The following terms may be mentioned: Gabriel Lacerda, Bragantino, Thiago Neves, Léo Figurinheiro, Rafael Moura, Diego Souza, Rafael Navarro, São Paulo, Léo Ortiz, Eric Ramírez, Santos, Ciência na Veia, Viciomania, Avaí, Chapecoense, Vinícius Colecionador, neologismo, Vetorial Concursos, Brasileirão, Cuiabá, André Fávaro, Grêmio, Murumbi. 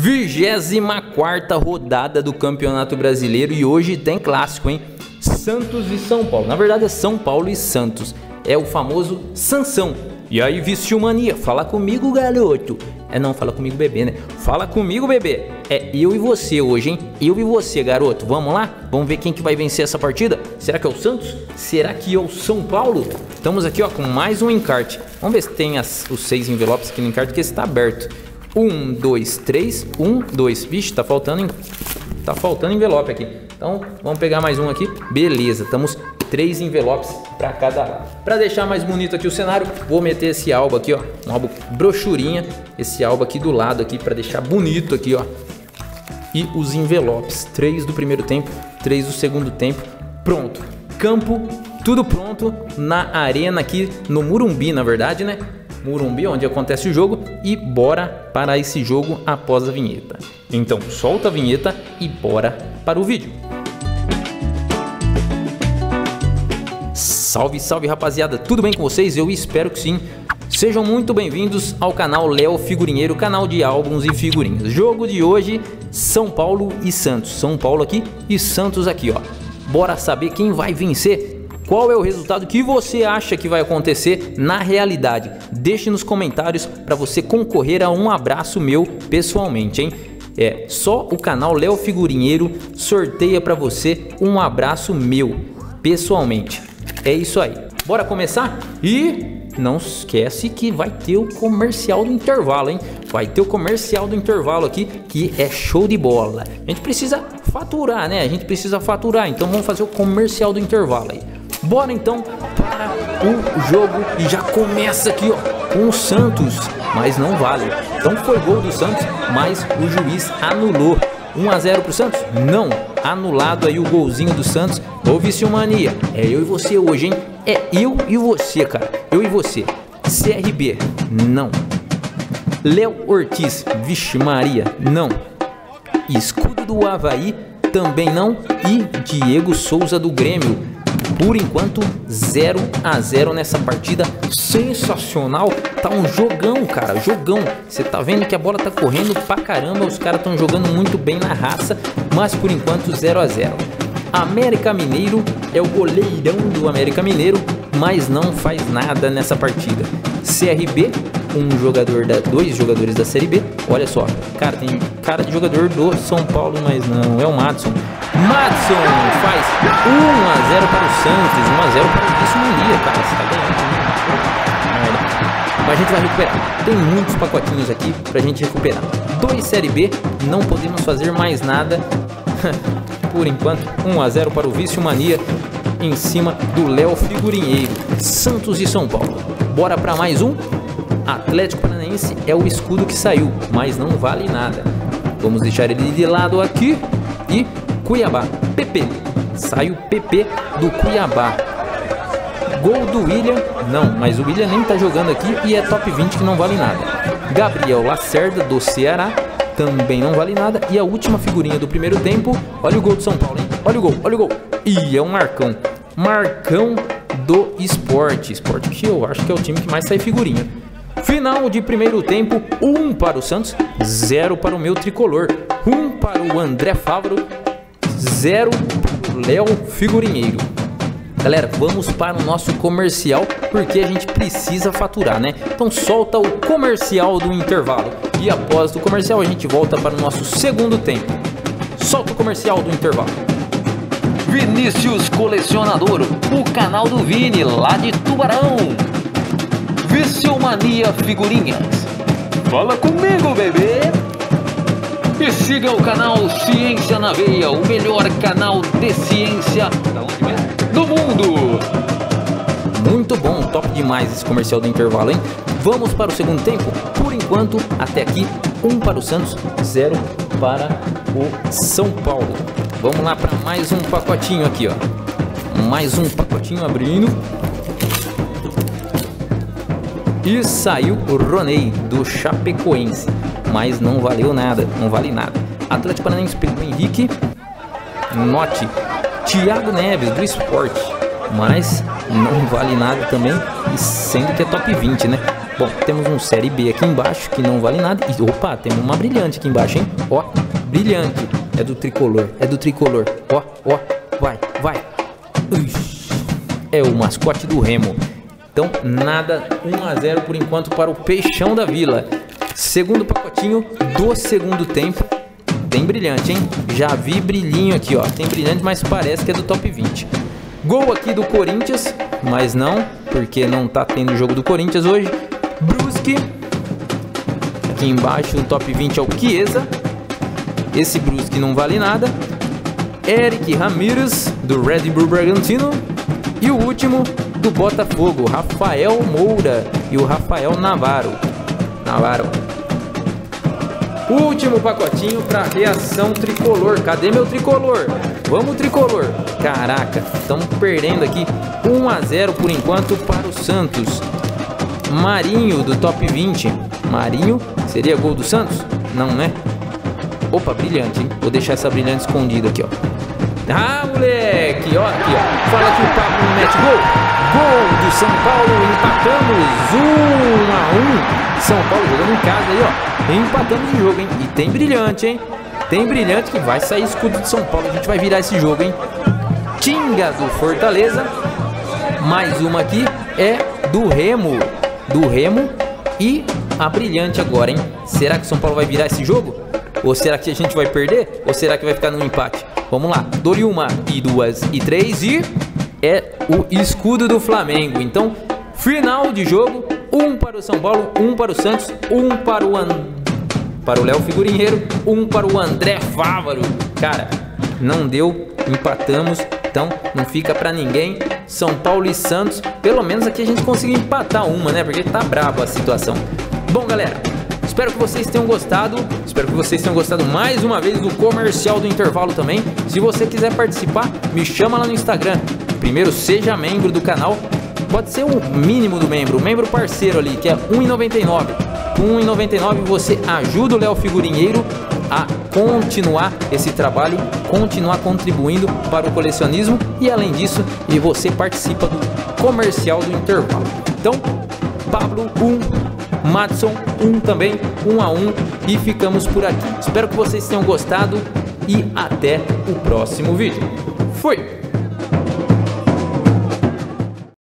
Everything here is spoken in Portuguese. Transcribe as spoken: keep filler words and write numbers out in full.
vigésima quarta rodada do Campeonato Brasileiro e hoje tem clássico, hein? Santos e São Paulo. Na verdade é São Paulo e Santos. É o famoso Sansão. E aí, Viciomania, fala comigo, garoto. É, não, fala comigo, bebê, né? Fala comigo, bebê. É eu e você hoje, hein? Eu e você, garoto. Vamos lá? Vamos ver quem que vai vencer essa partida? Será que é o Santos? Será que é o São Paulo? Estamos aqui, ó, com mais um encarte. Vamos ver se tem as, os seis envelopes aqui no encarte, que esse tá aberto. Um, dois, três. Um, dois. Vixe, tá faltando, hein? Tá faltando envelope aqui. Então, vamos pegar mais um aqui. Beleza, estamos... Três envelopes para cada lado. Para deixar mais bonito aqui o cenário, vou meter esse álbum aqui, ó, um álbum brochurinha, esse álbum aqui do lado aqui para deixar bonito aqui, ó. E os envelopes, três do primeiro tempo, três do segundo tempo. Pronto. Campo, tudo pronto na arena aqui no Murumbi, na verdade, né? Murumbi, onde acontece o jogo, e bora para esse jogo após a vinheta. Então, solta a vinheta e bora para o vídeo. Salve, salve, rapaziada, tudo bem com vocês? Eu espero que sim. Sejam muito bem-vindos ao canal Léo Figurinheiro, canal de álbuns e figurinhas. Jogo de hoje, São Paulo e Santos. São Paulo aqui e Santos aqui, ó. Bora saber quem vai vencer? Qual é o resultado que você acha que vai acontecer na realidade? Deixe nos comentários para você concorrer a um abraço meu pessoalmente, hein? É, só o canal Léo Figurinheiro sorteia para você um abraço meu pessoalmente. É isso aí, bora começar? E não esquece que vai ter o comercial do intervalo, hein? Vai ter o comercial do intervalo aqui, que é show de bola. A gente precisa faturar, né? A gente precisa faturar, então vamos fazer o comercial do intervalo aí. Bora então para o jogo e já começa aqui, ó, com o Santos, mas não vale. Então foi gol do Santos, mas o juiz anulou. um a zero pro Santos? Não, anulado aí o golzinho do Santos. Ô Viciomania, é eu e você hoje, hein? É eu e você, cara, eu e você. C R B, não. Léo Ortiz, vixe Maria, não. Escudo do Avaí, também não. E Diego Souza do Grêmio. Por enquanto, zero a zero nessa partida. Sensacional. Tá um jogão, cara. Jogão. Você tá vendo que a bola tá correndo pra caramba. Os caras estão jogando muito bem na raça. Mas por enquanto, zero a zero. América Mineiro é o goleirão do América Mineiro. Mas não faz nada nessa partida. C R B, um jogador da, dois jogadores da Série B. Olha só. Cara, tem cara de jogador do São Paulo, mas não. É o Madison. Madison faz um a zero para o Santos, um a zero para o Viciomania, cara, você tá ganhando. Mas a gente vai recuperar, tem muitos pacotinhos aqui pra gente recuperar. Dois Série B, não podemos fazer mais nada. Por enquanto, um a zero para o Viciomania, em cima do Léo Figurinheiro. Santos e São Paulo, bora pra mais um. Atlético Paranaense é o escudo que saiu, mas não vale nada. Vamos deixar ele de lado aqui e... Cuiabá, P P, sai o P P do Cuiabá. Gol do William, não, mas o William nem tá jogando aqui e é top vinte que não vale nada. Gabriel Lacerda do Ceará, também não vale nada. E a última figurinha do primeiro tempo, olha o gol do São Paulo, hein? Olha o gol, olha o gol. E é um Marcão, Marcão do Sport, Sport que eu acho que é o time que mais sai figurinha. Final de primeiro tempo, um para o Santos, zero para o meu tricolor, um para o André Fávaro, zero pro Léo Figurinheiro. Galera, vamos para o nosso comercial, porque a gente precisa faturar, né? Então solta o comercial do intervalo. E após o comercial a gente volta para o nosso segundo tempo. Solta o comercial do intervalo. Vinícius Colecionador, o canal do Vini, lá de Tubarão. Viciomania Figurinhas. Fala comigo, bebê. E siga o canal Ciência na Veia, o melhor canal de ciência do mundo. Muito bom, top demais esse comercial do intervalo, hein? Vamos para o segundo tempo? Por enquanto, até aqui, um para o Santos, zero para o São Paulo. Vamos lá para mais um pacotinho aqui, ó. Mais um pacotinho abrindo. E saiu o Ronei, do Chapecoense. Mas não valeu nada, não vale nada. Atlético Paranaense pegou Henrique. Note, Thiago Neves do Sport, mas não vale nada também, sendo que é top vinte, né? Bom, temos um série B aqui embaixo, que não vale nada. E, opa, tem uma brilhante aqui embaixo, hein? Ó, brilhante. É do tricolor, é do tricolor. Ó, ó, vai, vai. Uish. É o mascote do Remo. Então, nada, um a zero por enquanto para o Peixão da Vila. Segundo pacotinho do segundo tempo. Tem brilhante, hein? Já vi brilhinho aqui, ó. Tem brilhante, mas parece que é do top vinte. Gol aqui do Corinthians, mas não, porque não tá tendo jogo do Corinthians hoje. Brusque. Aqui embaixo no top vinte é o Chiesa. Esse Brusque não vale nada. Eric Ramírez, do Red Bull Bragantino. E o último, do Botafogo, Rafael Moura e o Rafael Navarro. Navarro. Último pacotinho para reação tricolor. Cadê meu tricolor? Vamos, tricolor. Caraca, estamos perdendo aqui um a zero por enquanto para o Santos. Marinho do top vinte. Marinho seria gol do Santos? Não, né? Opa, brilhante, hein? Vou deixar essa brilhante escondida aqui, ó. Ah, moleque, ó aqui, ó. Fala que o Pablo não mete gol. Gol do São Paulo, empatamos um a um. São Paulo jogando em casa aí, ó. Empatamos o jogo, hein? E tem brilhante, hein? Tem brilhante que vai sair escudo de São Paulo. A gente vai virar esse jogo, hein? Tinga do Fortaleza. Mais uma aqui é do Remo. Do Remo e a brilhante agora, hein? Será que o São Paulo vai virar esse jogo? Ou será que a gente vai perder? Ou será que vai ficar no empate? Vamos lá. Dou-lhe uma e duas e três e... é o escudo do Flamengo. Então, final de jogo. Um para o São Paulo, um para o Santos, um para o, An... para o Léo Figurinheiro, um para o André Fávaro. Cara, não deu. Empatamos. Então, não fica pra ninguém. São Paulo e Santos. Pelo menos aqui a gente conseguiu empatar uma, né? Porque tá brabo a situação. Bom, galera, espero que vocês tenham gostado. Espero que vocês tenham gostado mais uma vez do comercial do intervalo também. Se você quiser participar, me chama lá no Instagram. Primeiro, seja membro do canal. Pode ser o mínimo do membro, o membro parceiro ali, que é um real e noventa e nove centavos. Com um real e noventa e nove centavos você ajuda o Léo Figurinheiro a continuar esse trabalho, continuar contribuindo para o colecionismo. E além disso, e você participa do comercial do intervalo. Então, Pablo um... Madison, um também, um a um, e ficamos por aqui. Espero que vocês tenham gostado e até o próximo vídeo. Fui!